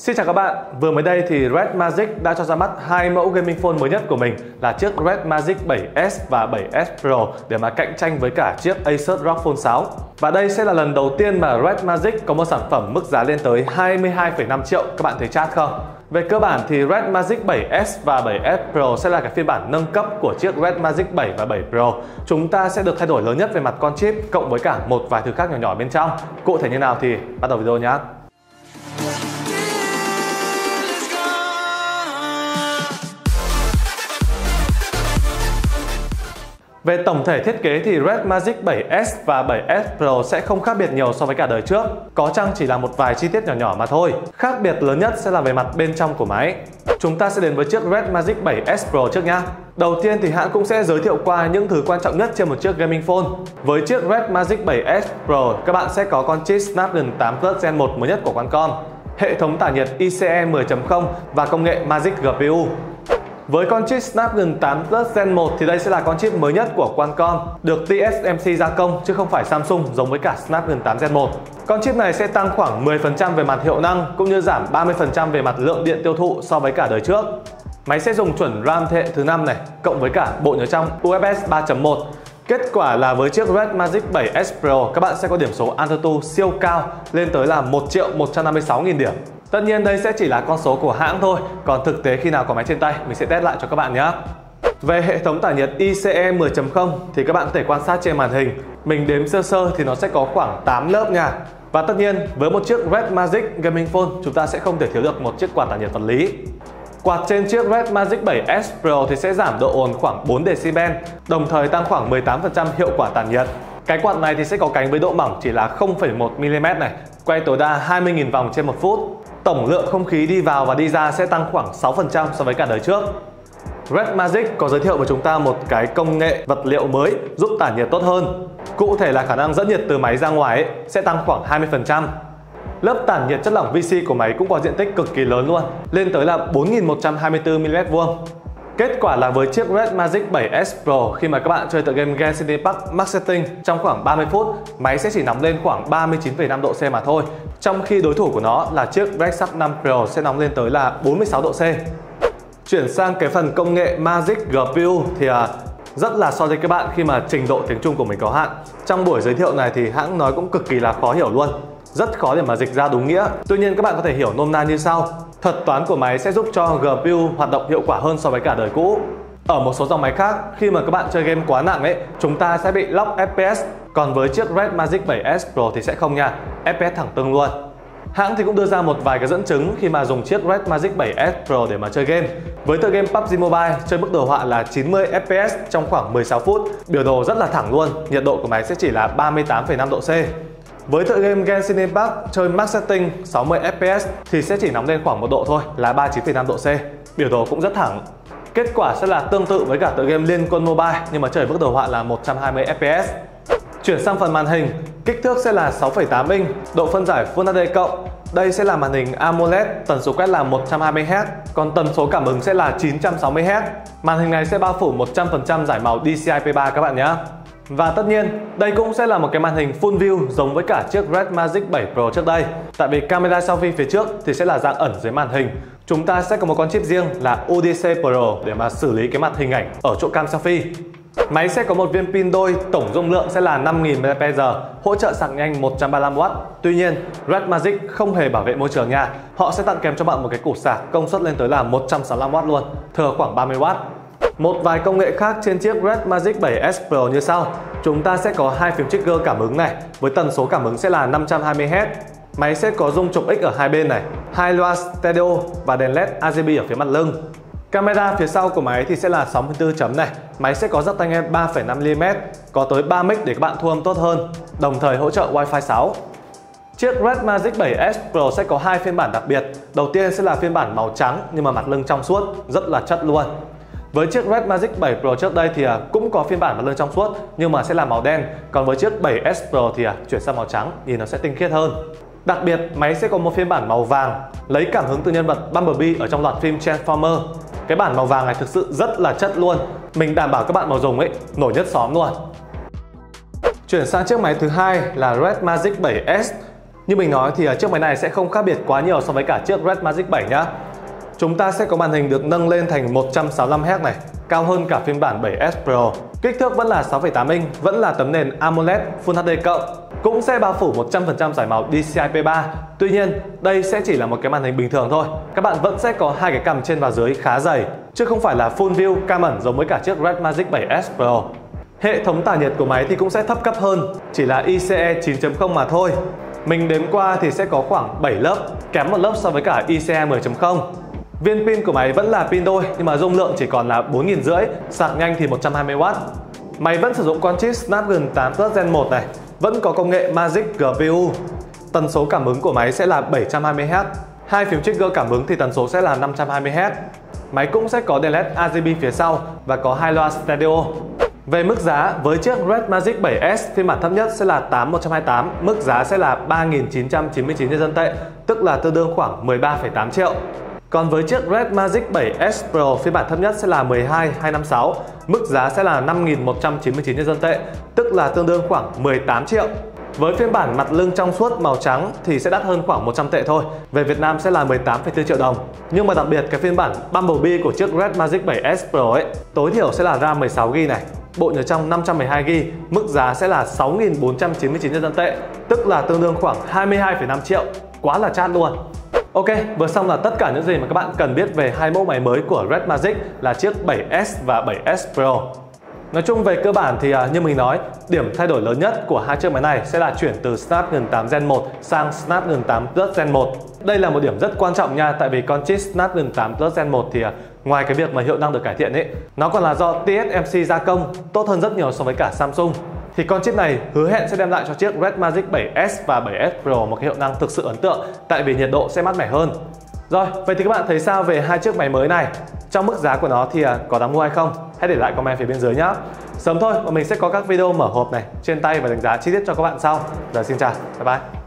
Xin chào các bạn, vừa mới đây thì Red Magic đã cho ra mắt hai mẫu gaming phone mới nhất của mình là chiếc Red Magic 7S và 7S Pro để mà cạnh tranh với cả chiếc ASUS ROG Phone 6. Và đây sẽ là lần đầu tiên mà Red Magic có một sản phẩm mức giá lên tới 22,5 triệu, các bạn thấy chát không? Về cơ bản thì Red Magic 7S và 7S Pro sẽ là cái phiên bản nâng cấp của chiếc Red Magic 7 và 7 Pro. Chúng ta sẽ được thay đổi lớn nhất về mặt con chip cộng với cả một vài thứ khác nhỏ nhỏ bên trong. Cụ thể như nào thì bắt đầu video nhé. Về tổng thể thiết kế thì Red Magic 7S và 7S Pro sẽ không khác biệt nhiều so với cả đời trước, có chăng chỉ là một vài chi tiết nhỏ nhỏ mà thôi. Khác biệt lớn nhất sẽ là về mặt bên trong của máy. Chúng ta sẽ đến với chiếc Red Magic 7S Pro trước nhá. Đầu tiên thì hãng cũng sẽ giới thiệu qua những thứ quan trọng nhất trên một chiếc gaming phone. Với chiếc Red Magic 7S Pro, các bạn sẽ có con chip Snapdragon 8 Plus Gen 1 mới nhất của Qualcomm, hệ thống tản nhiệt ICE 10.0 và công nghệ Magic GPU. Với con chip Snapdragon 8 Plus Gen 1 thì đây sẽ là con chip mới nhất của Qualcomm, được TSMC gia công chứ không phải Samsung giống với cả Snapdragon 8 Gen 1. Con chip này sẽ tăng khoảng 10% về mặt hiệu năng cũng như giảm 30% về mặt lượng điện tiêu thụ so với cả đời trước. Máy sẽ dùng chuẩn RAM thế hệ thứ 5 này, cộng với cả bộ nhớ trong UFS 3.1. Kết quả là với chiếc Red Magic 7S Pro, các bạn sẽ có điểm số AnTuTu siêu cao lên tới là 1.156.000 điểm. Tất nhiên đây sẽ chỉ là con số của hãng thôi, còn thực tế khi nào có máy trên tay mình sẽ test lại cho các bạn nhé. Về hệ thống tản nhiệt ICE 10.0 thì các bạn có thể quan sát trên màn hình. Mình đếm sơ sơ thì nó sẽ có khoảng 8 lớp nha. Và tất nhiên với một chiếc Red Magic Gaming Phone chúng ta sẽ không thể thiếu được một chiếc quạt tản nhiệt vật lý. Quạt trên chiếc Red Magic 7S Pro thì sẽ giảm độ ồn khoảng 4 decibel, đồng thời tăng khoảng 18% hiệu quả tản nhiệt. Cái quạt này thì sẽ có cánh với độ mỏng chỉ là 0,1 mm này, quay tối đa 20.000 vòng trên 1 phút. Tổng lượng không khí đi vào và đi ra sẽ tăng khoảng 6% so với cả đời trước. Red Magic có giới thiệu với chúng ta một cái công nghệ vật liệu mới giúp tản nhiệt tốt hơn. Cụ thể là khả năng dẫn nhiệt từ máy ra ngoài sẽ tăng khoảng 20%. Lớp tản nhiệt chất lỏng VC của máy cũng có diện tích cực kỳ lớn luôn, lên tới là 4.124 mm². Kết quả là với chiếc Red Magic 7S Pro, khi mà các bạn chơi tựa game Genshin Impact Max Setting trong khoảng 30 phút, máy sẽ chỉ nóng lên khoảng 39,5 độ C mà thôi. Trong khi đối thủ của nó là chiếc Red Shark 5 Pro sẽ nóng lên tới là 46 độ C. Chuyển sang cái phần công nghệ Magic GPU thì rất là so với các bạn khi mà trình độ tiếng Trung của mình có hạn. Trong buổi giới thiệu này thì hãng nói cũng cực kỳ là khó hiểu luôn, rất khó để mà dịch ra đúng nghĩa. Tuy nhiên các bạn có thể hiểu nôm na như sau. Thuật toán của máy sẽ giúp cho GPU hoạt động hiệu quả hơn so với cả đời cũ. Ở một số dòng máy khác, khi mà các bạn chơi game quá nặng chúng ta sẽ bị lock FPS. Còn với chiếc Red Magic 7S Pro thì sẽ không nha, FPS thẳng tưng luôn. Hãng thì cũng đưa ra một vài cái dẫn chứng khi mà dùng chiếc Red Magic 7S Pro để mà chơi game. Với tựa game PUBG Mobile, chơi mức đồ họa là 90 FPS trong khoảng 16 phút, biểu đồ rất là thẳng luôn, nhiệt độ của máy sẽ chỉ là 38,5 độ C. Với tựa game Genshin Impact chơi Max Setting 60 FPS thì sẽ chỉ nóng lên khoảng 1 độ thôi là 39,5 độ C, biểu đồ cũng rất thẳng. Kết quả sẽ là tương tự với cả tựa game Liên Quân Mobile nhưng mà chơi mức đồ họa là 120 FPS. Chuyển sang phần màn hình, kích thước sẽ là 6,8 inch, độ phân giải Full HD+. Đây sẽ là màn hình AMOLED, tần số quét là 120Hz, còn tần số cảm ứng sẽ là 960Hz. Màn hình này sẽ bao phủ 100% giải màu DCI-P3 các bạn nhé. Và tất nhiên, đây cũng sẽ là một cái màn hình full view giống với cả chiếc Red Magic 7 Pro trước đây. Tại vì camera selfie phía trước thì sẽ là dạng ẩn dưới màn hình. Chúng ta sẽ có một con chip riêng là UDC Pro để mà xử lý cái mặt hình ảnh ở chỗ cam selfie. Máy sẽ có một viên pin đôi, tổng dung lượng sẽ là 5.000 mAh, hỗ trợ sạc nhanh 135W. Tuy nhiên, Red Magic không hề bảo vệ môi trường nha. Họ sẽ tặng kèm cho bạn một cái củ sạc công suất lên tới là 165W luôn, thừa khoảng 30W. Một vài công nghệ khác trên chiếc Red Magic 7S Pro như sau. Chúng ta sẽ có hai phím trigger cảm ứng này, với tần số cảm ứng sẽ là 520Hz. Máy sẽ có dung trục X ở hai bên này, hai loa stereo và đèn LED RGB ở phía mặt lưng. Camera phía sau của máy thì sẽ là 64 chấm này. Máy sẽ có giắc tai nghe 3,5mm, có tới 3 mic để các bạn thu âm tốt hơn, đồng thời hỗ trợ Wi-Fi 6. Chiếc Red Magic 7S Pro sẽ có hai phiên bản đặc biệt. Đầu tiên sẽ là phiên bản màu trắng nhưng mà mặt lưng trong suốt, rất là chất luôn. Với chiếc Red Magic 7 Pro trước đây thì cũng có phiên bản mặt lưng trong suốt nhưng mà sẽ là màu đen. Còn với chiếc 7S Pro thì chuyển sang màu trắng, nhìn nó sẽ tinh khiết hơn. Đặc biệt, máy sẽ có một phiên bản màu vàng, lấy cảm hứng từ nhân vật Bumblebee ở trong loạt phim Transformers. Cái bản màu vàng này thực sự rất là chất luôn. Mình đảm bảo các bạn mà dùng nổi nhất xóm luôn. Chuyển sang chiếc máy thứ hai là Red Magic 7S. Như mình nói thì chiếc máy này sẽ không khác biệt quá nhiều so với cả chiếc Red Magic 7 nhá. Chúng ta sẽ có màn hình được nâng lên thành 165Hz này, cao hơn cả phiên bản 7S Pro. Kích thước vẫn là 6,8 inch, vẫn là tấm nền AMOLED Full HD+, cũng sẽ bao phủ 100% giải màu DCI-P3. Tuy nhiên, đây sẽ chỉ là một cái màn hình bình thường thôi. Các bạn vẫn sẽ có hai cái cằm trên và dưới khá dày, chứ không phải là full view cam ẩn giống với cả chiếc Red Magic 7S Pro. Hệ thống tản nhiệt của máy thì cũng sẽ thấp cấp hơn, chỉ là ICE 9.0 mà thôi. Mình đếm qua thì sẽ có khoảng 7 lớp, kém một lớp so với cả ICE 10.0. Viên pin của máy vẫn là pin đôi nhưng mà dung lượng chỉ còn là 4.500, sạc nhanh thì 120W. Máy vẫn sử dụng con chip Snapdragon 8 Plus Gen 1 này, vẫn có công nghệ Magic GPU. Tần số cảm ứng của máy sẽ là 720Hz. Hai phím trigger cảm ứng thì tần số sẽ là 520Hz. Máy cũng sẽ có đèn LED RGB phía sau và có hai loa stereo. Về mức giá, với chiếc Red Magic 7S phiên bản thấp nhất sẽ là 8128, mức giá sẽ là 3.999 nhân dân tệ, tức là tương đương khoảng 13,8 triệu. Còn với chiếc Red Magic 7S Pro phiên bản thấp nhất sẽ là 12256, mức giá sẽ là 5.199 nhân dân tệ, tức là tương đương khoảng 18 triệu. Với phiên bản mặt lưng trong suốt màu trắng thì sẽ đắt hơn khoảng 100 tệ thôi, về Việt Nam sẽ là 18,4 triệu đồng. Nhưng mà đặc biệt cái phiên bản Bumblebee của chiếc Red Magic 7S Pro ấy, tối thiểu sẽ là RAM 16GB này, bộ nhớ trong 512GB, mức giá sẽ là 6.499 nhân dân tệ, tức là tương đương khoảng 22,5 triệu, quá là chát luôn. Ok, vừa xong là tất cả những gì mà các bạn cần biết về hai mẫu máy mới của Red Magic là chiếc 7S và 7S Pro. Nói chung về cơ bản thì như mình nói, điểm thay đổi lớn nhất của hai chiếc máy này sẽ là chuyển từ Snapdragon 8 Gen 1 sang Snapdragon 8 Plus Gen 1. Đây là một điểm rất quan trọng nha, tại vì con chip Snapdragon 8 Plus Gen 1 thì ngoài cái việc mà hiệu năng được cải thiện ấy, nó còn là do TSMC gia công, tốt hơn rất nhiều so với cả Samsung. Thì con chip này hứa hẹn sẽ đem lại cho chiếc Red Magic 7S và 7S Pro một cái hiệu năng thực sự ấn tượng, tại vì nhiệt độ sẽ mát mẻ hơn. Rồi, vậy thì các bạn thấy sao về hai chiếc máy mới này? Trong mức giá của nó thì có đáng mua hay không? Hãy để lại comment phía bên dưới nhé. Sớm thôi, bọn mình sẽ có các video mở hộp này, trên tay và đánh giá chi tiết cho các bạn sau. Giờ xin chào, bye bye.